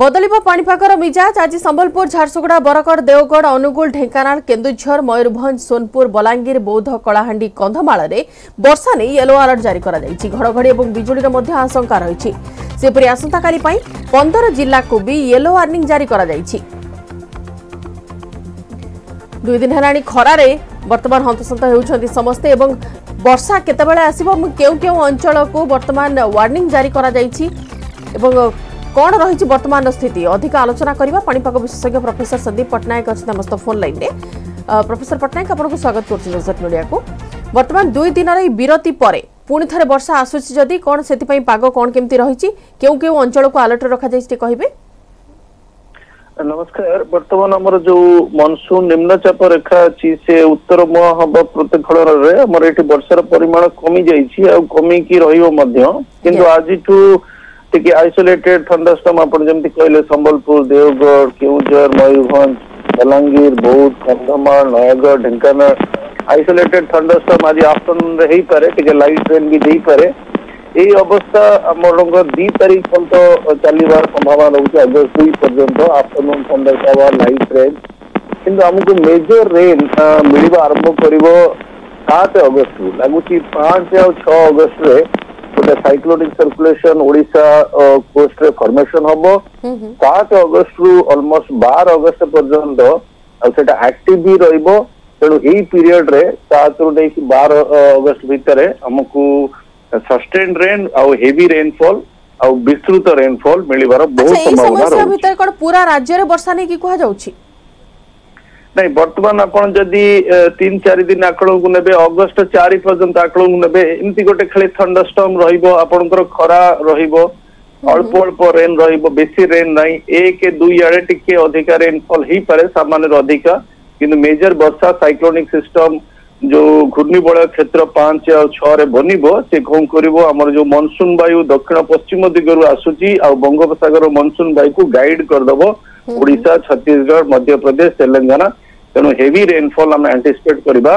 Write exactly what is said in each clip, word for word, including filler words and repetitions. बदलिबो पाणीपागर मिजाज आज संबलपुर झारसुगुड़ा बरगड़ देवगढ़ अनुगुल ढेंकानाल केन्दुझर मयूरभंज सोनपुर बलांगीर बौद्ध कलाहांडी कंधमाल रे वर्षा ने येलो अलर्ट जारी करा जायछि। घड़घड़ी एवं बिजुली रे मध्य आशंका रहिछि। सेपरि आसंता काली पई पंद्रह जिल्ला को भी येलो वार्निंग जारी करा जायछि। दुई दिन हेलाणी खरा रे वर्तमान हंतसंत हेउछन्ति समस्त एवं वर्षा केतेबेले आसीबो केउ केउ अंचल को वर्तमान वार्निंग जारी करा जायछि एवं कौन रही बर्तमान स्थिति अधिक आलोचना करवा पाणीपाग विशेषज्ञ प्रोफेसर संदीप पट्टनायक अच्छे आम सहित फोन लाइन में। प्रोफेसर पट्टनायक आपको स्वागत करुँच। बर्तमान दुई दिन विरति पर पुणी थे वर्षा आसूसी जदि कौन से पाग कौन केमती रही क्यों क्यों अंचल को आलर्ट रखा कहे। नमस्कार। बर्तमान आमर जो मनसून निम्नचाप रेखा अच्छी से उत्तर मुहां हवा प्रतिफल ये वर्षार परिमाण कमी जा कमिकी रही आज टिके आइसोलेटेड थंडरस्टॉर्म आपण जमती कहले संबलपुर देवगढ़ केउझर मयूरभंज बलांगीर बौद्ध कंधमाल नयगढ़ ढेंकानाल आइसोलेटेड थंडरस्टॉर्म आज आफ्टरनून रे ही पारे टिके लाइट रेन भी दे पारे। यही अवस्था आमर दु तारीख पर्यटन चलवार संभावना रही है। अगस्त दुई पर्यटन आफ्टरनून थंडरस्टॉर्म लाइट रेन किंतु आमको मेजर रेन मिलवा आरंभ कर सात अगस्त लगुच पांच आ छः अगस्त रे गोटे साइक्लोनिक सर्कुलेशन ओडिशा कोस्ट रे फॉर्मेशन हम सात अगस्त रु अलमोस्ट बार अगस्त पर्यंत आटा एक्टिव भी रेणु यही पीरियड रे सात रु नहीं बार अगस्त भितर आमको सस्टेन रेन आउ हेवी रेनफॉल आउ विस्तृत रेनफॉल मिलवार बहुत संभावना भितर कोन पूरा राज्य रे वर्षा नै कि कहवा जाउछि नहीं। बर्तमान आपन जदि तीन चार दिन आकलन को नेबे अगस्त चार पर्यंत आकलन को नेबे एमती गोटे खाली थंडरस्टॉर्म रहिबो आपनकर खरा रहिबो अल्प अल्प रेन रहिबो बेसी रेन नहीं एक दुई आड़े टिके अधिका रेनफॉल ही पारे सामान्य अधिका किंतु मेजर वर्षा साइक्लोनिक सिस्टम जो घूर्णिबलय क्षेत्र पांच आ छः रे बनिबो से घोम करिवो हमर जो मानसून वायु दक्षिण पश्चिम दिगरु आसुची आ बंगोपसागर मानसून वायु को गाइड करदबो ओडिशा छत्तीसगढ़ मध्यप्रदेश तेलंगाना तेणु हेवी रेनफॉल आम एंटीसिपेट करवा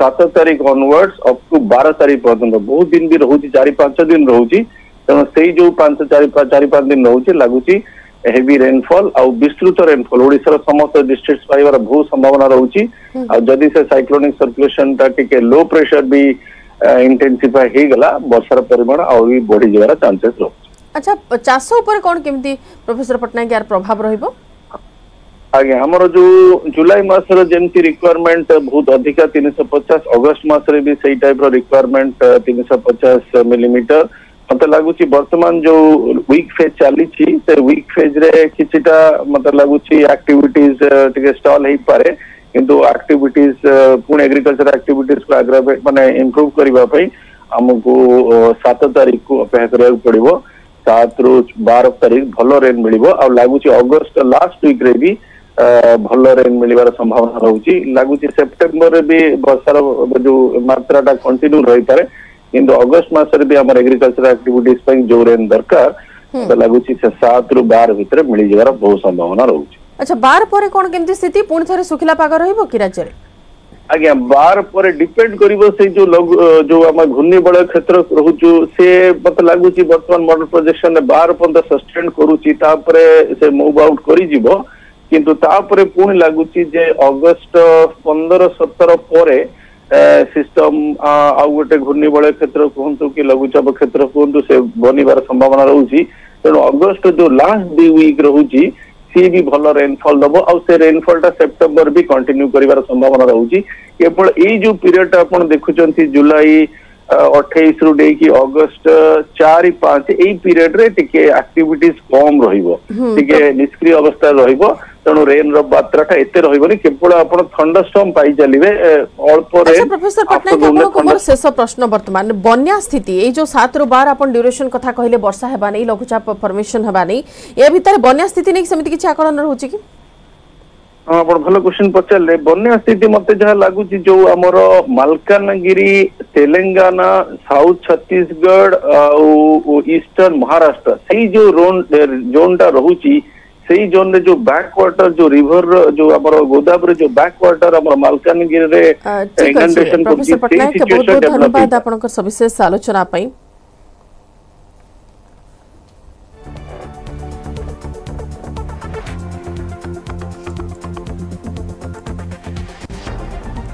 सात तारीख ऑनवर्ड्स अप टू बारह तारीख पर्यटन बहुत दिन भी रोचे चार पांच दिन रोचे तेणु से जो पांच चार चार पांच दिन रोचे लगुच हेवी रेनफॉल आउ विस्तृत रेनफॉल ओडिशा समस्त डिस्ट्रिक्ट पाइबार बहुत संभावना रोचे। आदि से साइक्लोनिक सर्कुलेशन टा टिके लो प्रेसर भी इंटेनसीफाई हो गला वर्षार परिमाण आउरी बढ़ी जवार चांसेस रहो। अच्छा चाष उपर कौन केमती प्रोफेसर पट्टनायक यार प्रभाव रहिबो। आगे हमरो जो जुलाई मास रो जेमती रिक्वायरमेंट बहुत अधिका तीन सौ पचास अगस्त मास रे भी सही टाइप रो रिक्वायरमेंट तीन सौ पचास मिलीमीटर मतलब लगुच बर्तमान जो वीक फेज चली से वीक फेज रे किछिटा मतलब लगुच एक्टिविटीज टिके स्टॉल हे पारे किंतु एक्टिविटीज पुणे एग्रीकल्चर एक्टिविटीज को एग्रावेट माने इंप्रूव करबा पई हमको सात तारिख को अपेक्षा करबा पड़िबो सात रु बार तारीख भल रेन मिल लगुच अगस्ट लास्ट वीक रे भी भल रेन मिलवार संभावना रोचे लगुच सेप्टेम्बर रे भी वर्षार जो मात्रा कंटिन्यू रही पारे किंतु अगस्त मास रे भी हमर एग्रीकल्चर एक्टिविटीज जो रेन दरकार लगुच सात रु बार भितर मिल जवार बहुत संभावना रोचे। अच्छा बार पर कौन केमती स्थिति पुणी थे सुखिला पाग रहिबो कि राज्य रे। आज्ञा बार पर डिपेंड करिवो से जो लग, जो आम घूर्णिबलय क्षेत्र रोचु से मत लगुच बर्तमान मॉडल प्रोजेक्शन बार पर्यटन सस्टेन करुच्चे मुव आउट करिजिवो किंतु तापरे पुणी लगुच अगस्ट पंद्रह सतर पर सिस्टम आउ गोटे घूर्णिबलय क्षेत्र कहतु कि लघुचाप क्षेत्र कहतु से बनवार संभावना रोची तेणु अगस्ट जो लास्ट दी वीक रोची सी भी भल रेनफॉल दबो आउ से रेनफॉल टा सेप्टेम्बर भी कंटिन्यू करिवार संभावना रोची केवल एई जो पीरियड आप देखुचंती जुलाई अठाईस रु देखि अगस्त चार पांच एई पीरियड रे टिके एक्टिविटीज कम रहिबो टिके निष्क्रिय अवस्था रहिबो तेणु रेन रो मात्रा टा एते रहिबोनी केवल आपण थंडरस्टॉर्म पाई चलिबे अल्प रे। अच्छा प्रोफेसर पट्टनायक आपनको मोर शेष प्रश्न बर्तमान बन्या स्थिति एई जो सात रु बार आपण ड्यूरेशन कथा कहले वर्षा हेबा नै लघुचाप फॉर्मेशन हेबा नै ए भीतर बन्या स्थिति नै समिति किछि आकलन रहउछि कि। हाँ आप भल क्वेश्चन पचारे बन्या स्थिति मत जहाँ लगुच जो आमर मलकानगिरी तेलंगाना साउथ छत्तीसगढ़ ईस्टर्न महाराष्ट्र से जो रोन जोन टा रोचे से जोन रे जो बैकवाटर जो रिवर जो आमर गोदावरी जो बैकवाटर आमर मलकानगिरी रे इंडेशन प्रोफेसर पट्टनायक बहुत बहुत धन्यवाद आपनकर सविशेष आलोचना पई।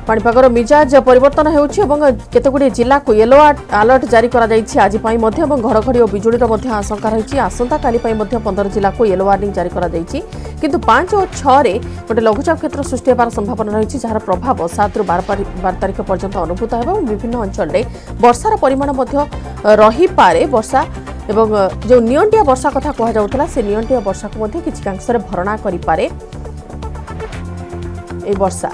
पाणीपागर मिजाज परिवर्तन होउछि एवं केतगुडी जिला को येलो अलर्ट जारी करा जाइछि। आज पई मध्य एवं घड़घड़ी और बिजुली मध्य आशंका रही। आसंता काली पई मध्य पंद्रह जिला को येलो वार्निंग जारी करा जाइछि। किंतु पांच और छह रे गोटे लघुचाप क्षेत्र सृष्टि होबार संभावना रही, जार प्रभाव सात रु बार बार तारिख पर्यंत अनुभूत होबा और विभिन्न अंचल रे वर्षार परिमाण मध्य रही पारे। वर्षा एवं जो नियंटिया वर्षा कथा कह जाउतला से नियंटिया वर्षा को मध्य किछि कांक्षर भरणा करि पारे। ए वर्षा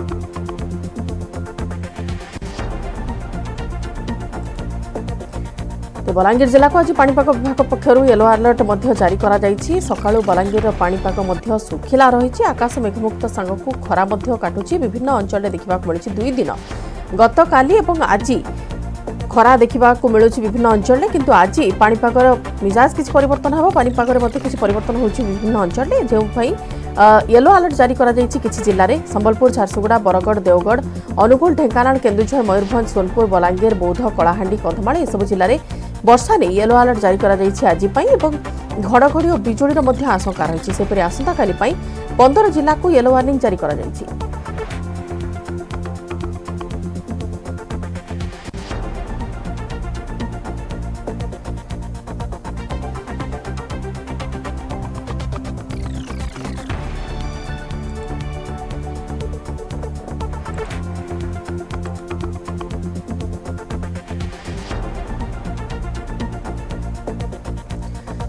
तो बलांगीर जिला को आज पाणीपाग विभाग पक्षर येलो अलर्ट मध्य जारी करा जाइछि। सकाळु बलांगीर पाणीपाग मध्य सुखिला रही। आकाश मेघमुक्त सांगकु खरा मध्य काटुछि। विभिन्न अंचल रे देखिबा को मिलछि दुई दिन गत काली एवं आज खरा देखा मिलूँ विभिन्न अंचल में। किंतु आज पाणीपागर मिजाज किसी परिवर्तन हो पाणीपागर मध्य किसी परिवर्तन हो विभिन्न अंचल में, जो येलो अलर्ट जारी करा जाइछि। किसी जिले में संबलपुर, झारसुगुड़ा, बरगढ़, देवगढ़, अनुगुल, ढेंकानाल, केन्दुझर, मयूरभंज, सोनपुर, बलांगीर, बौद्ध, कलाहांडी, कंधमाल एसबू जिले में वर्षा नहीं येलो अलर्ट जारी करा जाइछि। आज घड़घड़ी और बिजुलीर मध्य आशंका रही। सेपरि आसंता काली पई पंद्रह जिला को येलो वार्निंग जारी करा जाइछि।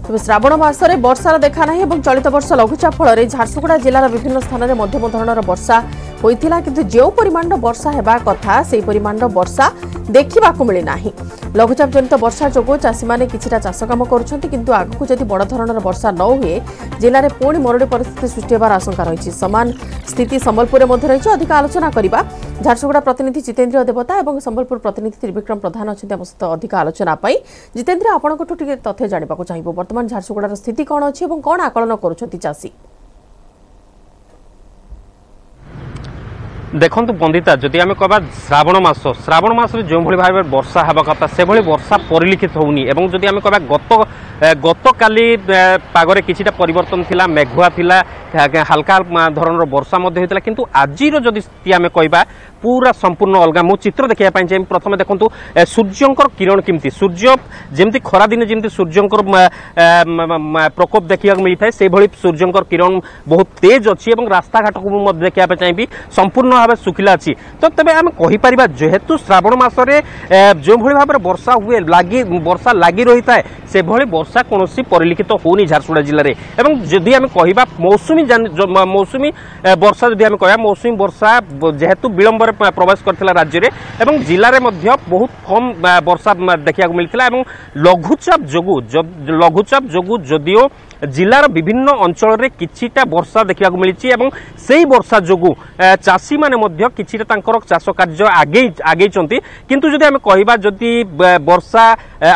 तेज श्रावण मासरे वर्षार देखा ना और चलित वर्ष लघुचाप फल झारसुगुड़ा जिलार विभिन्न स्थान में मध्यम धरणर वर्षा होता, किंतु जो परिमाण वर्षा होगा कथा से परिमाण वर्षा देखा मिलना। लघुचाप जनित वर्षा जो चाषी मैंने किछिटा चाष काम करुछंती, किंतु आगकू जदि बड़ धरणर वर्षा न हुए जिले में पुणी मरुड़ी परिस्थिति सृष्टि होबार आशंका रही। समान स्थिति संबलपुर में मध्य रही। अधिक आलोचना करिबा झारसुगुड़ा प्रतिनिधि जितेन्द्र देवता और संबलपुर प्रतिनिधि त्रिविक्रम प्रधान अच्छे आम सहित अधिक आलोचना पाई। जितेन्द्र आपण तथ्य जानवाक चाहिए बर्तमान झारसुगुड़ार स्थिति कौन अच्छी और कौन आकलन करुछंती चाषी? देखु बंदिता जदि आम कह श्रावण मास श्रावण मास जो भाव वर्षा हवा कथा से वर्षा परिलक्षित होनी। जदि आम कह गत गत काली पागरे किछिटा परिवर्तन थिला, मेघुआ थिला, हल्का धरणर वर्षा मध्ये होइतला, किंतु आजिर जदि स्थिति आम कह पूरा संपूर्ण अलग। मो चित्र देखा चाहिए। प्रथम देखु सूर्यंकर किरण किमती सूर्य जमी खरा दिन जमी सूर्यंकर प्रकोप देखा मिलता है, से सूर्यंकर किरण बहुत तेज अच्छी और रास्ता घाट को देखा चाहिए संपूर्ण भाव सुखिला अच्छी। तो तेज आम कहीपर जेहेतु श्रावण मसरे जो भाव में वर्षा हुए लगी वर्षा लगी रही है से वर्षा कौन परिलक्षित होनी झारसुगुड़ा जिले में। जदि आम कह मौसुमी मौसुमी वर्षा जदि आम कह मौसुमी वर्षा जेहेतु विलंबर प्रवेश करथिला राज्य में जिले में बहुत कम वर्षा देखा मिलता। लघुचाप जो लघुचाप जो जदिओ जिलार विभिन्न अंचल में किछिटा वर्षा देखा मिली और से वर्षा जो चाषी मैंने किछिटा चाष कार्य आगे आगे किंतु जदि आम कह जदि वर्षा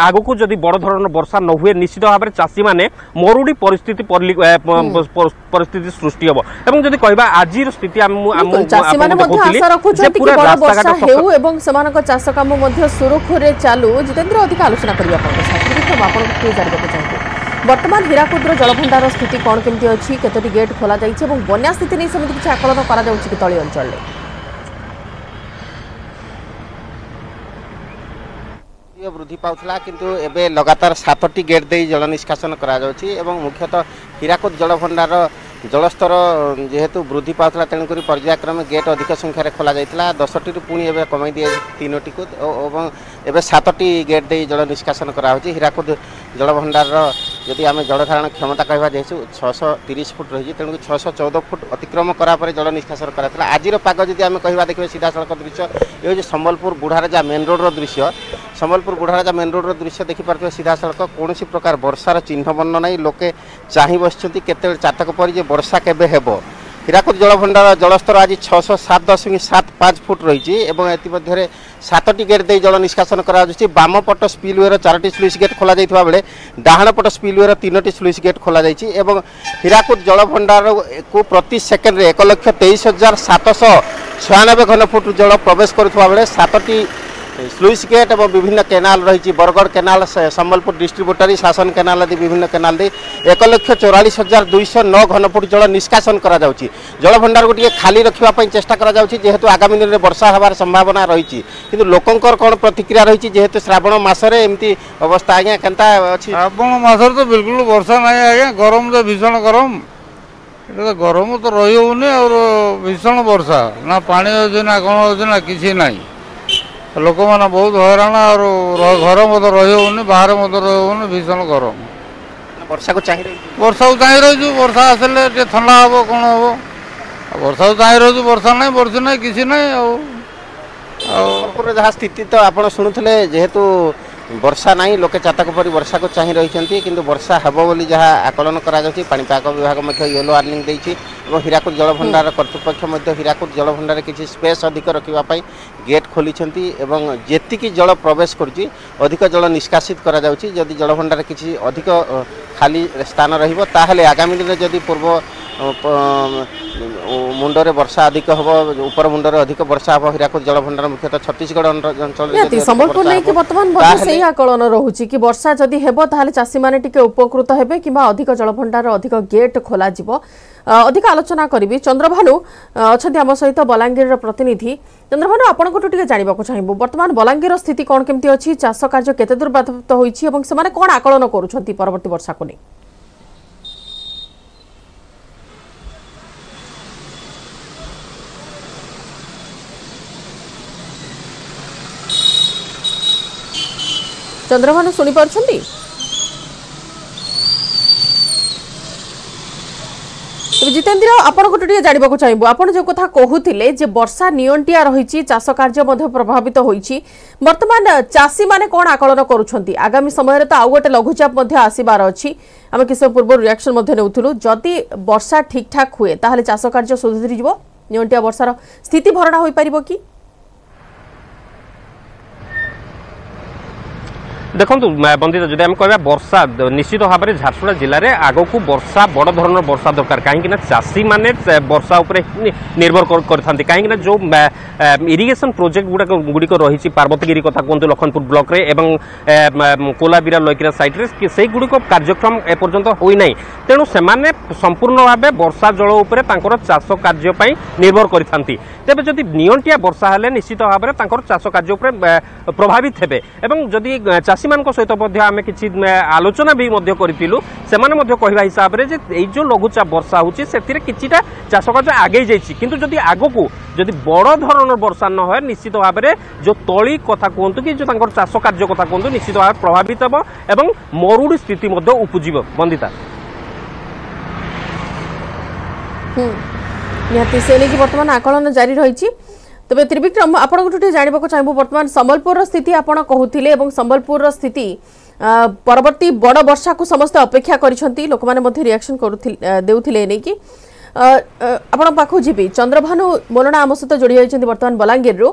आग को जदि बड़ धरण वर्षा न हुए निश्चित भाव में चाषी मैंने मरुड़ी परिस्थिति परिस्थिति सृष्टि हम और जदि कह आज स्थिति चालू। जितेन्द्र अधिक आलोचना चाहिए बर्तमान हीराकुद्र जलभंडार स्थिति कौन केमती अच्छी, कतोटी गेट खोला जाइछि एवं बन्या स्थिति नहीं सेमति किछि आकलन करा जाउछि कि तळी अंचल रे? वृद्धि पाला किंतु एबे लगातार सातटी गेट दे जल निष्कासन करा जाउछि एवं मुख्यतः हीराकुद जलभंडार जलस्तर जेहेतु वृद्धि पाला तेणुकरी पर्यायक्रमे गेट अधिक संख्यार खोल जाता दसटी पुणी एवं कमई दिए तीनोटी को एवं सातटी गेट दे जल निष्कासन करा होछि। हीराकुद जलभंडार जदि आम जलधारण क्षमता कहवा जेहेतु छःशह तीस फुट रही तेणु छःशह चौदह फुट अतिक्रम करापर जल निष्कासन कराला। आजिर पाग जदि आम कह देखिए सीधा सड़क दृश्य ये हूँ संबलपुर बुढ़ाराजा मेन रोड्र दृश्य। संबलपुर बुढ़ाराजा मेन रोड्र दृश्य देखिपे सीधा सड़क कौन प्रकार वर्षार चिन्ह बन्न ना लोके चाह बस केत चातक पर वर्षा केबे हेबो। हीराकुद जलभंडार जलस्तर आज छःशह सात दशमिक सात पाँच फुट रही एमध्य सातटी गेट दे जल निष्कासन कराई। बामपट स्पिलवेर चारोटी स्लुइस गेट खोल जाता बेले डाहणपट स्पिलवेर तीनोटी स्लुइस गेट खोल जाइए। हीराकुद जलभंडार को प्रति सेकेंड एक लक्ष तेईस हजार सात सौ छियानबे घन फुट जल प्रवेश करुवा बेले सातटी स्लुईस गेट और विभिन्न केनाल रही Bargarh canal Sambalpur distributary Sason canal आदि विभिन्न केनाल दे एक लक्ष चौरालीस हजार दुईश नौ घनफुट जल निष्कासन करा जाउची। जल भंडार को खाली रखा चेष्टा करा जाउची जेहेतु आगामी दिन में वर्षा होवार संभावना रही कि लोकंकर कौन प्रतिक्रिया रही जेहेतु श्रावण मासरे एमती अवस्था आज्ञा केनता अछि। श्रावण मासरे तो बिल्कुल वर्षा नहीं आज्ञा गरम तो भीषण गरम तो गरम तो रही होनी और भीषण वर्षा ना पानी होची ना कौन होची ना किसी ना लोक मैंने बहुत हैरान और घर मत रही होनी बाहर मत रही होनी भीषण गरम वर्षा को चाह वर्षा को चाह रही वर्षा आसले ठंडा हम कौन हम वर्षा को चाह रही वर्षा ना बर्षा ना किसी ना जहाँ स्थिति तो आप शुणुले जेहेतु वर्षा ना लोके चातक परी वर्षा को चाह रही कि वर्षा हेब बोली जहाँ आकलन करणिपाग विभाग येलो वार्निंग देती और हीराकुद जल भंडार कर्तृपक्ष हीराकुद जल भंडार किसी स्पेस अधिक रखापी गेट खोली जी जल प्रवेश कर जल निष्कासित करा जाउची। जदि जल भंडार किसी अधिक खाली स्थान रही आगामी दिन में जदि पूर्व मुंडरे वर्षा अधिक हम उपर मुंडरे अधिक वर्षा हम हीराकुद जल भंडार मुख्यतः छत्तीसगढ़ अंचल संबलपुर नहीं कि वर्तमान सही आकलन रहुची कि वर्षा जदि हेबो ताहले चासी माने टिके उपकृत हेबे किबा अधिक जल भंडार अधिक गेट खोला जिवो अधिक आलोचना करी। चंद्रभानु अच्छा आम सहित बलांगीर प्रतिनिधि चंद्रभानु आपण जानवाक चाहिए बर्तमान बलांगीर स्थिति कौन केमती अच्छी चाष कार्य केते दूर बाधित होईची एवं सेमाने कौन आकलन करूछंती परवर्ती वर्षा को नहीं। चंद्रभानु सुनी पारछंती जितेन्द्र आपंटे जानवाक चाहिए आपड़ जो कथा कहते जे वर्षा निंटिया रही चाष कार्य प्रभावित होती बर्तमान चाषी मैंने कौन आकलन करुँच आगामी समय तो आउ गोटे लघुचाप आसबार अच्छी आम किसी पूर्व रियाक्शन जदि वर्षा ठीक ठाक हुए ताहले चाष कार्य सुधरी निंटिया वर्षार स्थिति भरणा हो पार कि देखो बंदित जब आम कह वर्षा निश्चित भाव में झारसुगुड़ा जिले में आग को वर्षा बड़ धरणर वर्षा दरकार कहीं चाषी मैंने वर्षा उपर निर्भर करते कहीं जो इरिगेशन प्रोजेक्ट गुड़ाक गुड़िक रही पार्वतीगिरी कथा कहतु लखनपुर ब्लॉक रे एवं कोलाबिरा लयकिरा सैट्रे से गुड़िक कार्यक्रम एपर्तंत हो ना तेणु से संपूर्ण भाव वर्षा जल उपर चाष कार्य निर्भर करते तेज जदि निंटिया वर्षा हेल्ले निश्चित भाव में चाष कार्य प्रभावित हे जदि चाषी मान सहित आम कि आलोचना भी करूँ से कह हिसाब से जो लघुचाप वर्षा होती से कि चाष कार्य आगे जाती जदि आग को जदि बड़ धरण वर्षा न हो निश्चित भाव में जो तली कथा कहतु कि चाष कार्य कथा कहतु निश्चित भाव में प्रभावित हम एवं मरुड़ी स्थिति उपजी बंदिता निहाती से लेकिन वर्तमान आकलन जारी रही। तबे त्रिविक्रम आपंटे जानवाक चाहिए बर्तमान संबलपुर स्थिति आप कहते और संबलपुर स्थिति परवर्ती बड़ वर्षा को समस्त अपेक्षा करते लोक मैंने रिएक्शन देउथिले नेकी आपण पाखु जीवी चंद्रभानु मोलणा आम सहित जोड़ी होती बर्तमान बलांगीर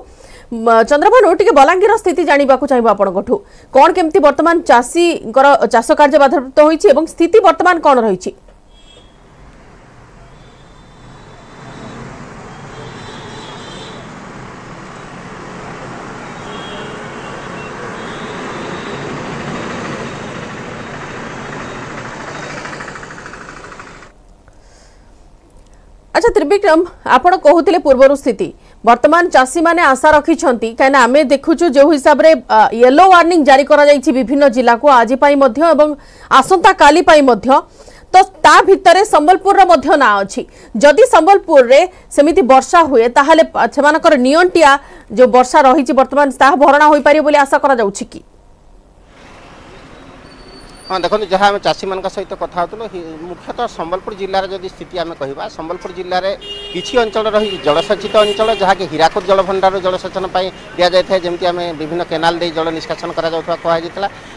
चंद्रभानु टी बलांगीर स्थिति जानवाक चाहिए आपठू कौन केमती बर्तमान चाषी चाष कार्य बाधाप्राप्त होती है स्थिति बर्तमान कौन रही। अच्छा त्रिविक्रम आपण कहते पूर्वर स्थिति वर्तमान चाषी मैंने आशा रखी कहीं आम देखु जो हिसाब से येलो वार्निंग जारी करा विभिन्न जिला को आज आसंता काली तो ता भितर संबलपुर ना अच्छी जदि संबलपुर रे सेमिति वर्षा हुए ताहले सेमानकर नियंटिया जो वर्षा रही वर्तमान ता भरणा हो पारे बोली आशा करा जाउछि कि हाँ देखो जहाँ आम चाषी मान सहित कथा मुख्यतः संबलपुर जिले में जब स्थिति आम कह संबलपुर जिले में किसी अंचल रही जलसेचित अंचल जहाँकि हीराकुद जल भंडार जलसेचन दि जाए जमी आम विभिन्न केनाल दे जल निष्कासन करा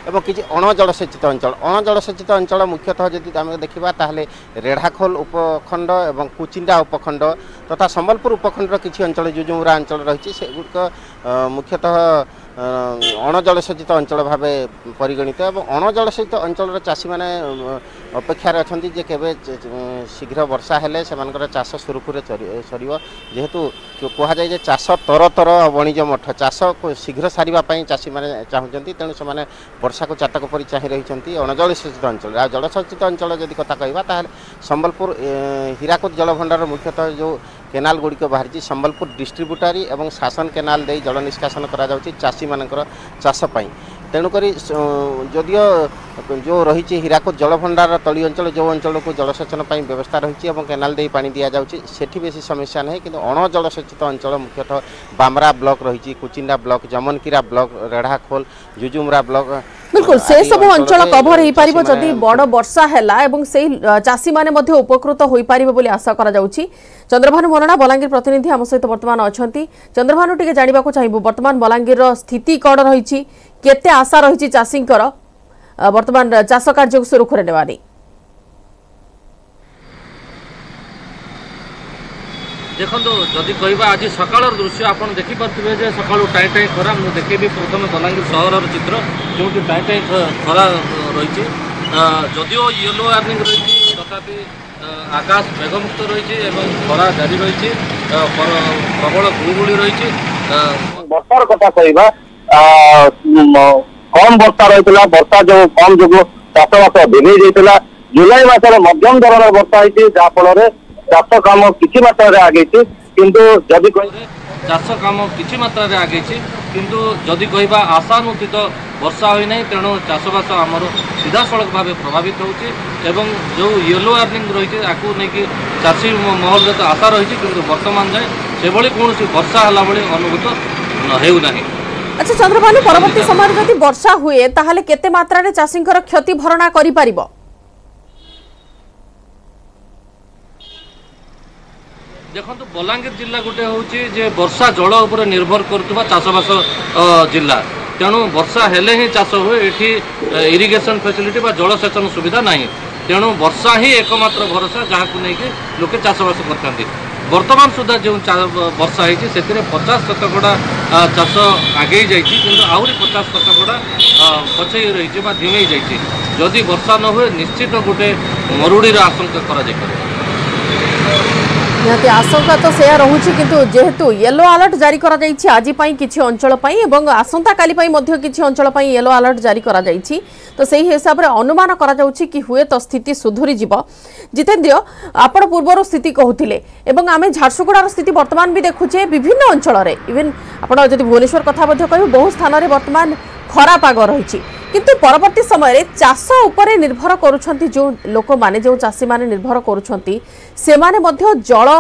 एवं किसी अणजलसेचित अंचल अणजलसेचित अंचल मुख्यतः जब आम देखा ताहले रेढ़ाखोल उपखंड और कुचिंडा उपखंड तथा संबलपुर उपखंडर किसी अंचल जुजुमुरा अंचल रही से गुड़िक मुख्यतः अणजलसेचित अंचल भाव परिगणित और अणजलसेचित अंचल चाषी मैंने अपेक्षार अच्छा जे केवे शीघ्र वर्षा हेले सेमानकर चाष सुरखुरे सर जेहेतु कह जाए चाष तर तर वणिज मठ चाष शीघ्र सारापी चाषी मैंने चाहूँगी तेणु से वर्षा को चातक परी चाह रही अणजलसेचित अंचल आ जलसेचित अंचल जदि कथा कहता संबलपुर हीराकुद जलभंडार मुख्यतः जो केनाल गुड़िक बाहरी संबलपुर डिस्ट्रीब्यूटरी और शासन केनाल दे जल निष्कासन कराषी मानकर चाषपाई तेणुक जदियो जो रही हीराकुद जलभंडार तली अंचल जो अंचल को जलसेचन व्यवस्था रही केनाल दे पानी दिया जाठी बेसी समस्या नहीं कि अणजलसेचित अंचल मुख्यतः बामरा ब्लॉक रही Kuchinda block Jamankira block Redhakhol Jujumura block बिल्कुल से सब अंचल कभर हो पार जदि बड़ वर्षा है से चाषी मैंने उपकृत हो पारे आशा कर चंद्रभानु मरणा बलांगीर प्रतिनिधि आम सहित बर्तमान अच्छा चंद्रभानु टे जानवाक चाहिए बर्तमान बलांगीर स्थिति कौन रही केते आशा रही चाषी बर्तमान चाष कार्य को सुरखुरी नेवा नहीं देखो जदि कह आज सकाल दृश्य आप देखिपे सकाल टाई टाई खरा मुझे देखेबी प्रथम बलांगीर सहर चित्र जो टाई टाई खरा रही जदियो येलो वार्निंग रही तथापि आकाश मेघमुक्त रही खरा जारी रही प्रबल गुड़गुड़ी रही बर्षार कथा कह कम वर्षा रही वर्षा जो कम जो चाषवास भिने जाता जुलाई मसल मध्यम धरण वर्षा होती जहाँफल चाष कम कि मात्रा आगे किंतु जदि चाष कम कि मात्रा आगे किंतु जदि कह आशानुतीत वर्षा होना तेणु चाषवास आमर सीधासख भाव प्रभावित एवं जो येलो वार्निंग रही नहीं चाषी महल तो आशा रही कि बर्तमान जाए से कौन वर्षा है अनुभूत होना। अच्छा चंद्रभानु परवर्ती समय जब वर्षा हुए ताहले केते मात्रा चाषी क्षति भरणा कर पार देखो बलांगीर जिला गोटे हूँ वर्षा जल उपर निर्भर करुवा चाषवास जिला तेणु वर्षा हेले ही चाष हुए ये इरिगेशन फैसिलिटी जलसेचन सुविधा ना तेणु वर्षा ही एकमात्र भरोसा जहाँ नहीं लोके चाषवास करते बर्तमान सुधा जो वर्षा होती से पचास शतकड़ा चाष आगे जाइए आहरी पचास शतकड़ा पछे रही धीमे जाइए जदि वर्षा न हुए निश्चित गोटे मरुड़ी आशंका कर निहती आशंका तो से रही किंतु जेहेतु येलो अलर्ट जारी करा जाइछि आज किसी अंचल एवं आसंता काली किसी अंचल येलो अलर्ट जारी करा जाइछि तो सही हिसाब से अनुमान करा जाउछि कि हुए तो स्थिति सुधुरी जीव। जितेंद्र आपण पूर्वर स्थिति कहूथिले एवं आम झारसुगुड़ार स्थिति वर्तमान भी देखुचे विभिन्न अंचल रे इवन आपण जदि भुवनेश्वर कथा मध्ये कहू बहु स्थान रे वर्तमान खरा पाग रही किंतु परवर्ती समय चाष उपरे निर्भर करुछंती जो लोक माने जो चाषी माने निर्भर करुछंती से माने मध्य जल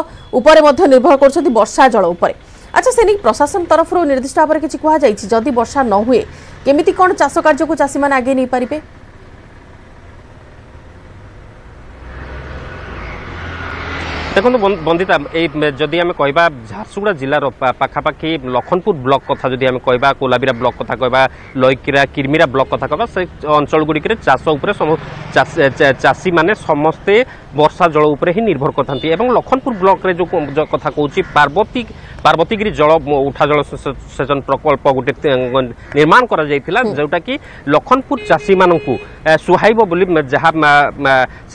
उपरे मध्य निर्भर करुछंती वर्षा जल उपरे। अच्छा से नहीं प्रशासन तरफ निर्दिष्ट भाव में किसी कहा जाय छि जदि वर्षा न हुए केमिति कोन चाष कार्य को चाषी माने आगे नहीं पारिबे देखो बंदिता जदि आम कह झारसुगुड़ा जिलार पाखापाखि लखनपुर ब्लॉक कथा जदि आम कह कोलाबिरा ब्लॉक कथा कह लईकिरा किरमिरा ब्लॉक कथा कह से अंचल गुड़िक चाष उपर चाषी मैंने समस्ते वर्षा जल उपर ही निर्भर करते लखनपुर ब्लॉक रे जो कथा कहूँ पार्वती पार्वतीगिरी जल उठा जल सेचन प्रकल्प गोटे निर्माण करा जाइथिला जोटा कि लखनपुर चाषी मानकू सुहाइबो बोली जहा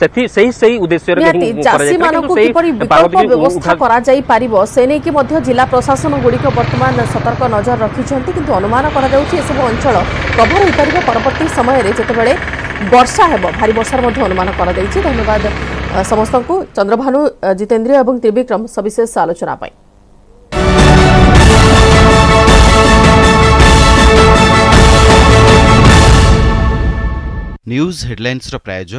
सेथि सेही सेही उद्देश्य रे चाषी मानकू किपरि विकल्प व्यवस्था करा जाई पारिबो से नेकी मध्य जिला प्रशासन गुड़िक वर्तमान सतर्क नजर रखिछंती किंतु अनुमान करा जाउछि एसब अंचल कभर हो पारिबो परवर्ती समय रे जेतेबेले वर्षा हेबो भारी वर्षार मध्य अनुमान करा जाइछि। धन्यवाद समस्तंकू चंद्रभानु जितेंद्र एवं त्रिविक्रम सविशेष आलोचना पाई। न्यूज हेडलाइंस प्रायोजक।